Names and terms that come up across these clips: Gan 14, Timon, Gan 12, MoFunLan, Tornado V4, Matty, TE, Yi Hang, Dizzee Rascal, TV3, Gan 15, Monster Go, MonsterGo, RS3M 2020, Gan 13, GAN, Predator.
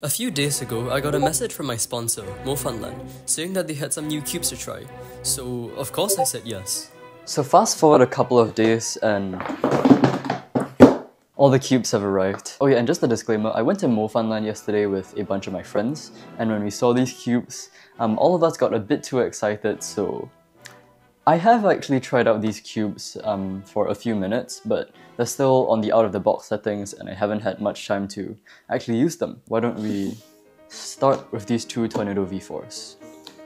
A few days ago, I got a message from my sponsor, MoFunLan, saying that they had some new cubes to try. So, of course I said yes. So fast forward a couple of days and all the cubes have arrived. Oh yeah, and just a disclaimer, I went to MoFunLan yesterday with a bunch of my friends, and when we saw these cubes, all of us got a bit too excited, so I have actually tried out these cubes for a few minutes, but they're still on the out-of-the-box settings and I haven't had much time to actually use them. Why don't we start with these two Tornado V4s?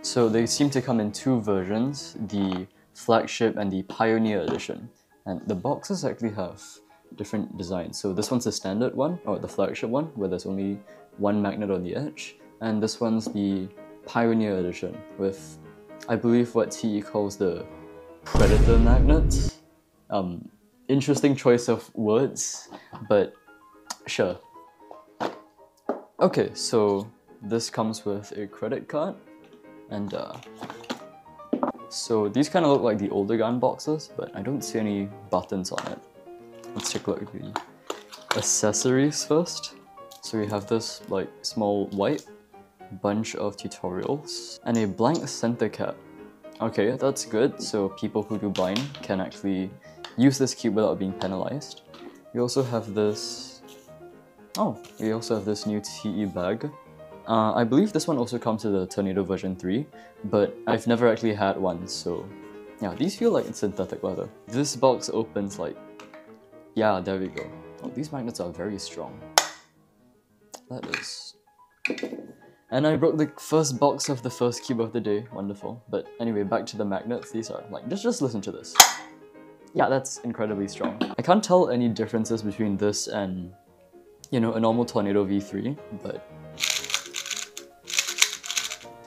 So they seem to come in two versions, the flagship and the Pioneer edition. And the boxes actually have different designs. So this one's the standard one, or the flagship one, where there's only one magnet on the edge. And this one's the Pioneer edition with, I believe, what TE calls the Predator magnets. Interesting choice of words, but sure. Okay, so this comes with a credit card, and so these kind of look like the older GAN boxes, but I don't see any buttons on it. Let's take a look at the accessories first. So we have this like small white bunch of tutorials and a blank center cap. Okay, that's good, so people who do blind can actually use this cube without being penalized. We also have this... oh, we also have this new TE bag. I believe this one also comes with the Tornado version 3, but I've never actually had one, so... yeah, these feel like synthetic leather. This box opens like... yeah, there we go. Oh, these magnets are very strong. That is... and I broke the first box of the first cube of the day. Wonderful. But anyway, back to the magnets. These are like, just listen to this. Yeah, that's incredibly strong. I can't tell any differences between this and, you know, a normal Tornado V3, but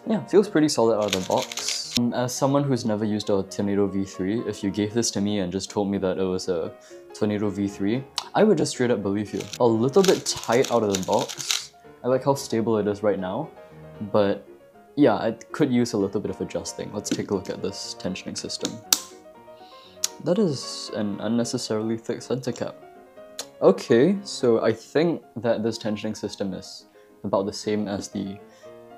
yeah, feels pretty solid out of the box. As someone who's never used a Tornado V3, if you gave this to me and just told me that it was a Tornado V3, I would just straight up believe you. A little bit tight out of the box. I like how stable it is right now, but yeah, it could use a little bit of adjusting. Let's take a look at this tensioning system. That is an unnecessarily thick center cap. Okay, so I think that this tensioning system is about the same as the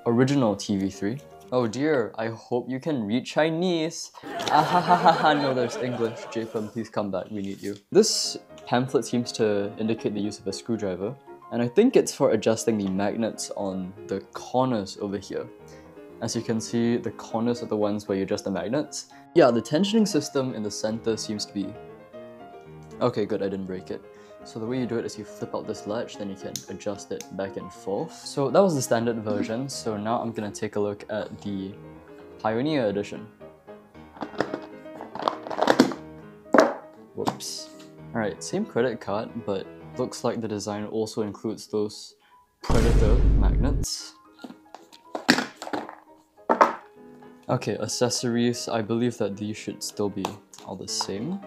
original TV3. Oh dear, I hope you can read Chinese. Ahahaha, no, there's English. JPM, please come back, we need you. This pamphlet seems to indicate the use of a screwdriver, and I think it's for adjusting the magnets on the corners over here. As you can see, the corners are the ones where you adjust the magnets. Yeah, the tensioning system in the center seems to be... okay, good, I didn't break it. So the way you do it is you flip out this latch, then you can adjust it back and forth. So that was the standard version, so now I'm gonna take a look at the Pioneer edition. Whoops. Alright, same credit card, but looks like the design also includes those Predator magnets. Okay, accessories, I believe that these should still be all the same.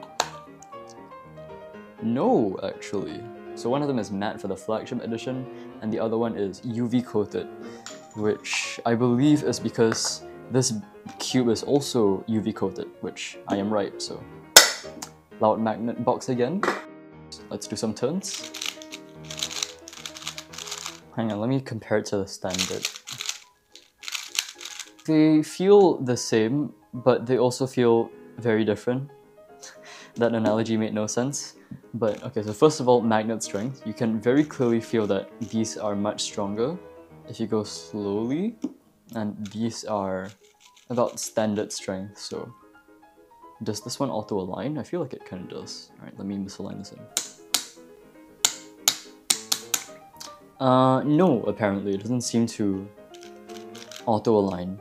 No, actually. So one of them is matte for the flagship edition, and the other one is UV coated, which I believe is because this cube is also UV coated, which I am right, so... loud magnet box again. Let's do some turns. Hang on, let me compare it to the standard. They feel the same, but they also feel very different. That analogy made no sense. But okay, so first of all, magnet strength. You can very clearly feel that these are much stronger if you go slowly, and these are about standard strength, so... does this one auto-align? I feel like it kind of does. Alright, let me misalign this in. No, apparently. It doesn't seem to auto-align.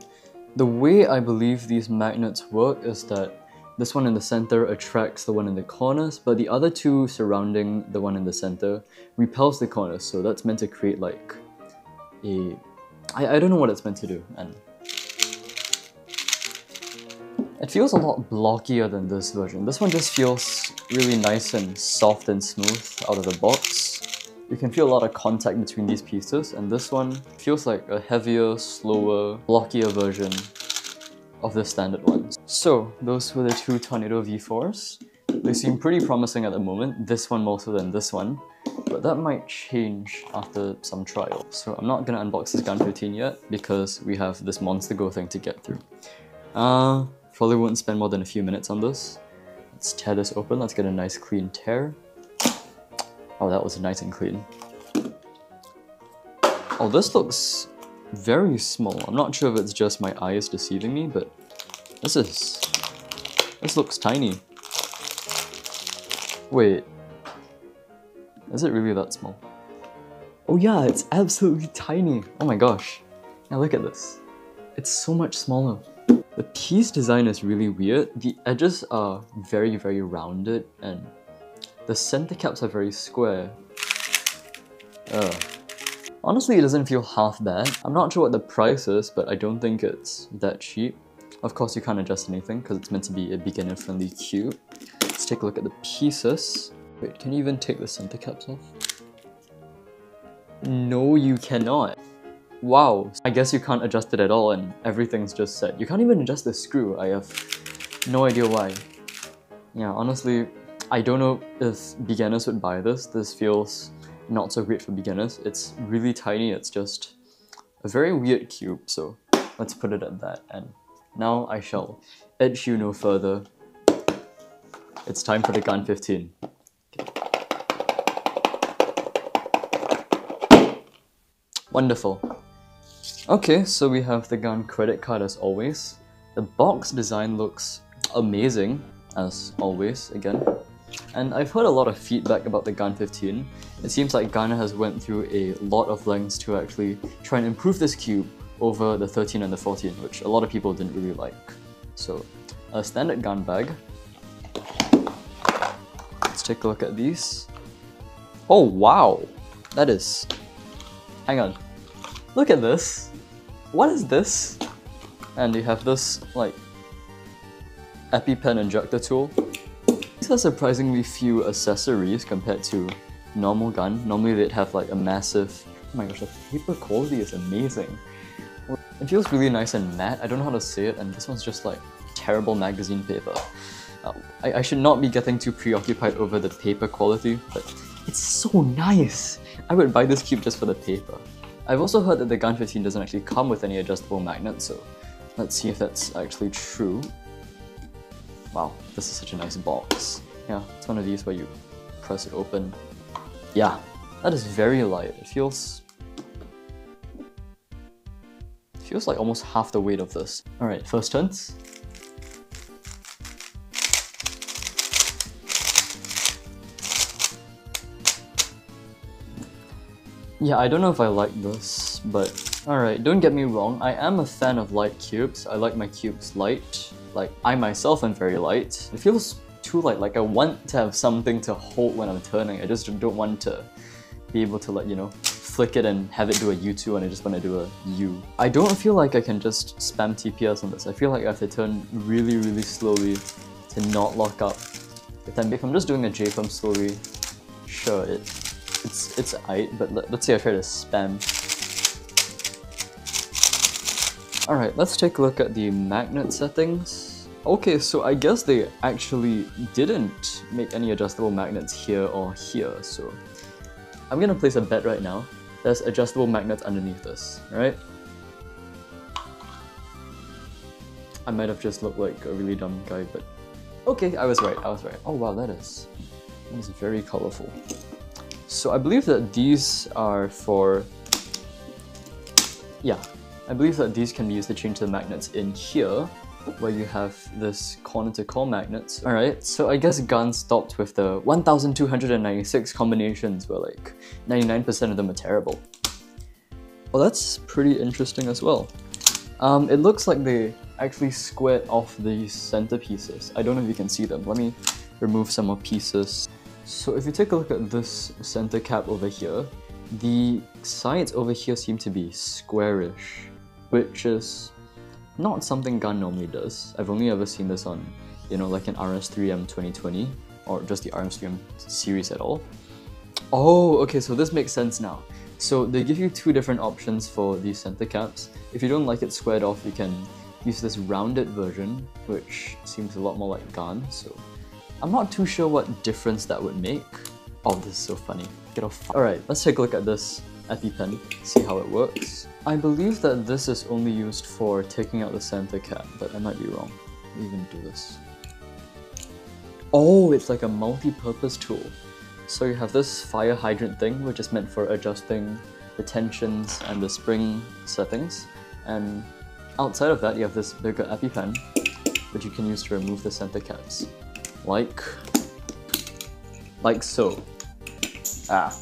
The way I believe these magnets work is that this one in the center attracts the one in the corners, but the other two surrounding the one in the center repels the corners, so that's meant to create like a... I don't know what it's meant to do, and it feels a lot blockier than this version. This one just feels really nice and soft and smooth out of the box. You can feel a lot of contact between these pieces, and this one feels like a heavier, slower, blockier version of the standard one. So, those were the two Tornado V4s. They seem pretty promising at the moment, this one more so than this one. but that might change after some trial. So I'm not gonna unbox this Gan 15 yet because we have this Monster Go thing to get through. Probably won't spend more than a few minutes on this. Let's tear this open, let's get a nice clean tear. Oh, that was nice and clean. Oh, this looks very small. I'm not sure if it's just my eyes deceiving me, but this looks tiny. Wait, is it really that small? Oh yeah, it's absolutely tiny. Oh my gosh. Now look at this. It's so much smaller. The piece design is really weird. The edges are very, very rounded and the center caps are very square. Honestly, it doesn't feel half bad. I'm not sure what the price is, but I don't think it's that cheap. Of course, you can't adjust anything because it's meant to be a beginner-friendly cube. Let's take a look at the pieces. Wait, can you even take the center caps off? No, you cannot. Wow, I guess you can't adjust it at all and everything's just set. You can't even adjust the screw. I have no idea why. Yeah, honestly, I don't know if beginners would buy this. This feels not so great for beginners. It's really tiny, it's just a very weird cube, so let's put it at that. And now I shall edge you no further. It's time for the Gan 15. Okay. Wonderful. Okay, so we have the Gan credit card as always. The box design looks amazing as always again. And I've heard a lot of feedback about the Gan 15. It seems like Gan has went through a lot of lengths to actually try and improve this cube over the 13 and the 14, which a lot of people didn't really like. So, a standard Gan bag. Let's take a look at these. Oh wow! That is... Hang on. Look at this! What is this? And you have this, like, EpiPen injector tool. These are surprisingly few accessories compared to normal Gan. Normally they'd have like a massive... Oh my gosh, the paper quality is amazing. It feels really nice and matte, I don't know how to say it, and this one's just like terrible magazine paper. I should not be getting too preoccupied over the paper quality, but it's so nice! I would buy this cube just for the paper. I've also heard that the Gan 15 doesn't actually come with any adjustable magnets, so let's see if that's actually true. Wow, this is such a nice box. Yeah, it's one of these where you press it open. Yeah, that is very light. It feels like almost half the weight of this. Alright, first turns. Yeah, I don't know if I like this, but alright, don't get me wrong, I am a fan of light cubes. I like my cubes light. Like, I myself am very light. It feels too light, like I want to have something to hold when I'm turning. I just don't want to be able to, like, you know, flick it and have it do a U2 and I just want to do a U. I don't feel like I can just spam TPS on this. I feel like I have to turn really, really slowly to not lock up. If I'm just doing a J-pump slowly, sure, it's aight, but let's say I try to spam. Alright, let's take a look at the magnet settings. Okay, so I guess they actually didn't make any adjustable magnets here or here, so I'm gonna place a bet right now. There's adjustable magnets underneath this, alright? I might have just looked like a really dumb guy, but okay, I was right. Oh wow, that is very colourful. So I believe that these are for... Yeah. I believe that these can be used to change the magnets in here, where you have this corner-to-corner magnets. Alright, so I guess Gan stopped with the 1296 combinations, where like 99% of them are terrible. Well, that's pretty interesting as well. It looks like they actually squared off these center pieces. I don't know if you can see them. Let me remove some more pieces. So if you take a look at this center cap over here, the sides over here seem to be squarish, which is not something Gan normally does. I've only ever seen this on, you know, like an RS3M 2020 or just the RS3M series at all. Oh, okay, so this makes sense now. So they give you two different options for these center caps. If you don't like it squared off, you can use this rounded version, which seems a lot more like Gan, so I'm not too sure what difference that would make. Oh, this is so funny. Get a fuck. Alright, let's take a look at this EpiPen, see how it works. I believe that this is only used for taking out the center cap, but I might be wrong. Even do this. Oh, it's like a multi-purpose tool. So you have this fire hydrant thing, which is meant for adjusting the tensions and the spring settings. And outside of that, you have this bigger EpiPen, which you can use to remove the center caps. Like so. Ah.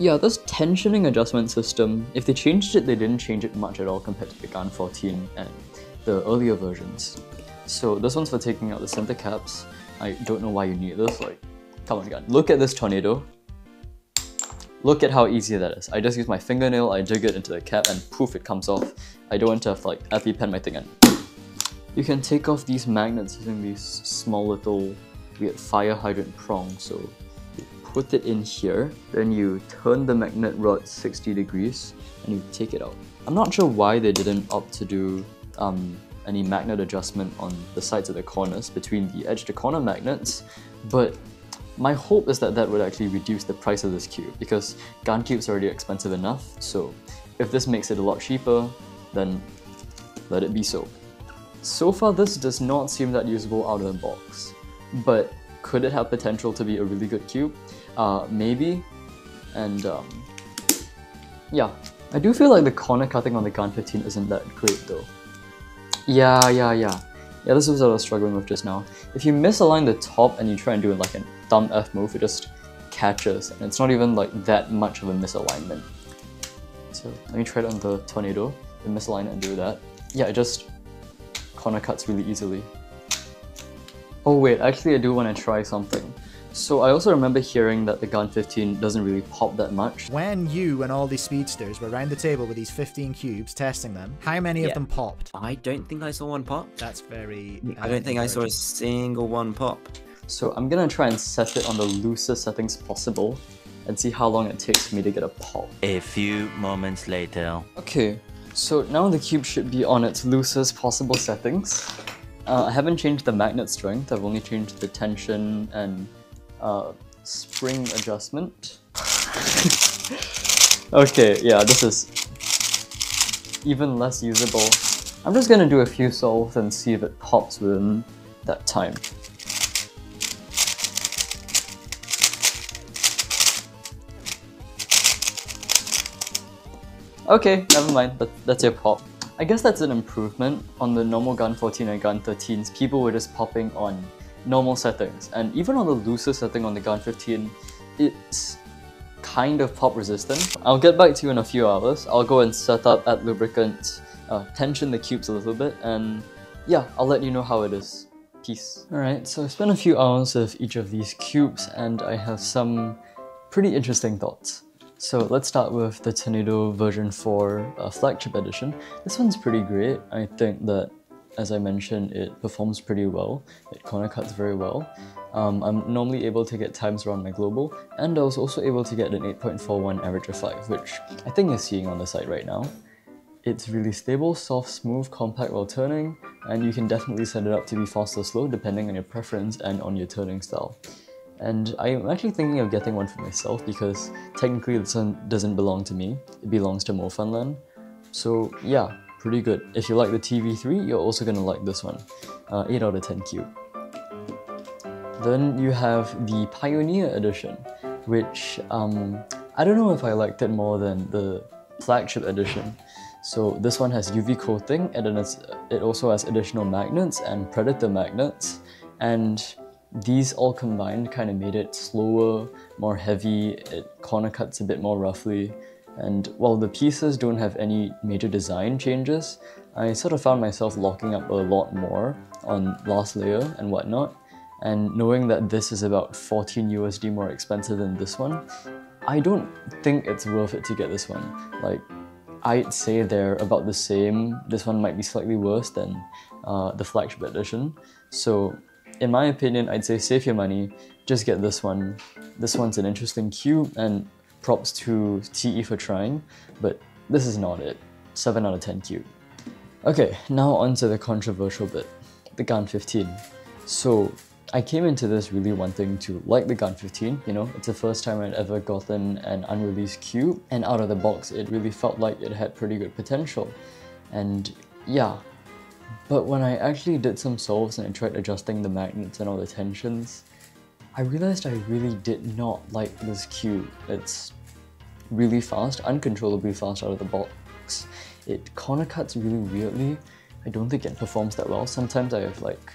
Yeah, this tensioning adjustment system, if they changed it, they didn't change it much at all compared to the Gan 14 and the earlier versions. So this one's for taking out the center caps. I don't know why you need this, like, come on Gan. Look at this Tornado. Look at how easy that is. I just use my fingernail, I dig it into the cap and poof, it comes off. I don't want to have to like EpiPen my thing in. You can take off these magnets using these small little weird fire hydrant prongs. So you put it in here, then you turn the magnet rod 60 degrees and you take it out. I'm not sure why they didn't opt to do any magnet adjustment on the sides of the corners between the edge to corner magnets, but my hope is that that would actually reduce the price of this cube because Gan cubes are already expensive enough, so if this makes it a lot cheaper, then let it be so. So far this does not seem that usable out of the box, but could it have potential to be a really good cube? Maybe, and yeah. I do feel like the corner cutting on the Gan 15 isn't that great though. Yeah, this is what I was struggling with just now. If you misalign the top and you try and do like a thumb F move, it just catches and it's not even like that much of a misalignment. So let me try it on the Tornado and misalign it and do that. Yeah, it just corner cuts really easily. Oh wait, actually I do want to try something. So I also remember hearing that the Gan 15 doesn't really pop that much. When you and all these speedsters were around the table with these 15 cubes testing them, how many of them popped? I don't think I saw one pop. That's very... I don't think I saw a single one pop. So I'm gonna try and set it on the loosest settings possible and see how long it takes for me to get a pop. A few moments later. Okay, so now the cube should be on its loosest possible settings. I haven't changed the magnet strength, I've only changed the tension and spring adjustment. Okay, yeah, this is even less usable. I'm just gonna do a few solves and see if it pops within that time. Okay, never mind, that's your pop. I guess that's an improvement on the normal Gan 14 and Gan 13s. People were just popping on normal settings, and even on the looser setting on the Gan 15, it's kind of pop resistant. I'll get back to you in a few hours. I'll go and set up add lubricant, tension the cubes a little bit, and yeah, I'll let you know how it is. Peace. Alright, so I spent a few hours with each of these cubes and I have some pretty interesting thoughts. So let's start with the Tornado version 4 flagship edition. This one's pretty great. I think that, as I mentioned, it performs pretty well. It corner cuts very well. I'm normally able to get times around my global, and I was also able to get an 8.41 average of 5, which I think you're seeing on the side right now. It's really stable, soft, smooth, compact while turning, and you can definitely set it up to be fast or slow depending on your preference and on your turning style. And I'm actually thinking of getting one for myself because technically this one doesn't belong to me, it belongs to MoFunLan. So yeah, pretty good. If you like the TV3, you're also going to like this one. 8 out of 10 cube. Then you have the Pioneer edition, which I don't know if I liked it more than the flagship edition. So this one has UV coating, and then it also has additional magnets and Predator magnets, and these all combined kind of made it slower, more heavy, it corner cuts a bit more roughly. And while the pieces don't have any major design changes, I sort of found myself locking up a lot more on last layer and whatnot. And knowing that this is about $14 more expensive than this one, I don't think it's worth it to get this one. Like, I'd say they're about the same. This one might be slightly worse than the flagship edition. So in my opinion, I'd say save your money, just get this one. This one's an interesting cube, and props to TE for trying, but this is not it. 7 out of 10 cube. Okay, now on to the controversial bit, the Gan 15. So I came into this really wanting to like the Gan 15, you know, it's the first time I'd ever gotten an unreleased cube, and out of the box it really felt like it had pretty good potential. And yeah, but when I actually did some solves and I tried adjusting the magnets and all the tensions, I realized I really did not like this cube. It's really fast, uncontrollably fast out of the box. It corner cuts really weirdly. I don't think it performs that well. Sometimes I have like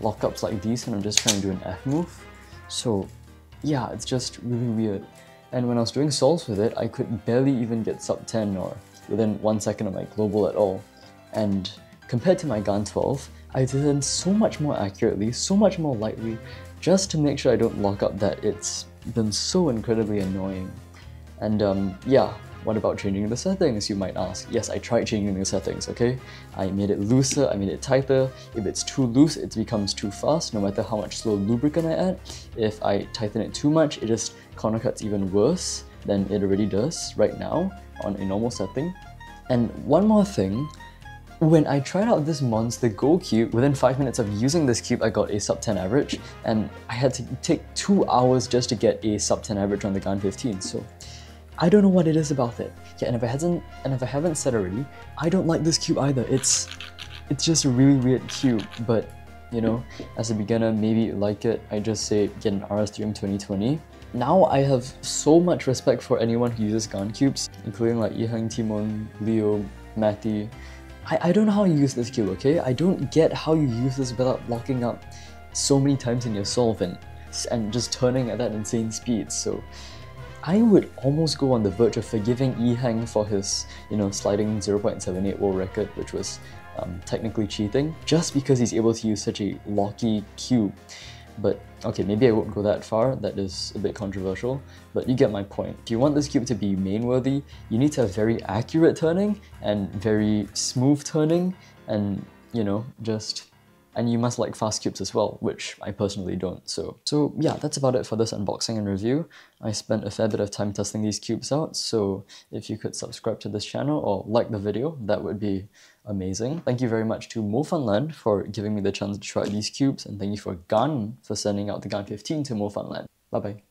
lockups like these and I'm just trying to do an F move. So yeah, it's just really weird. And when I was doing solves with it, I could barely even get sub 10 or within 1 second of my global at all. And compared to my Gan 12, I did it so much more accurately, so much more lightly, just to make sure I don't lock up that it's been so incredibly annoying. And yeah, what about changing the settings, you might ask? Yes, I tried changing the settings, okay? I made it looser, I made it tighter. If it's too loose, it becomes too fast, no matter how much slow lubricant I add. If I tighten it too much, it just corner cuts even worse than it already does right now on a normal setting. And one more thing, when I tried out this MonsterGo Cube, within 5 minutes of using this cube, I got a sub 10 average, and I had to take 2 hours just to get a sub 10 average on the Gan 15, so I don't know what it is about it. Yeah, and if I haven't said already, I don't like this cube either. It's just a really weird cube, but you know, as a beginner, maybe you like it. I just say get an RS3M 2020. Now I have so much respect for anyone who uses Gan cubes, including like Yi Hang, Timon, Leo, Matty. I don't know how you use this cube, okay? I don't get how you use this without locking up so many times in your solve and just turning at that insane speed, so I would almost go on the verge of forgiving Yi Hang for his, you know, sliding 0.780 record, which was technically cheating, just because he's able to use such a locky cube. But okay, maybe I won't go that far, that is a bit controversial, but you get my point. If you want this cube to be main-worthy, you need to have very accurate turning and very smooth turning, and you know, just... and you must like fast cubes as well, which I personally don't, so yeah, that's about it for this unboxing and review. I spent a fair bit of time testing these cubes out, so if you could subscribe to this channel or like the video, that would be amazing. Thank you very much to MoFunLan for giving me the chance to try these cubes, and thank you for GAN for sending out the Gan 15 to MoFunLan. Bye bye.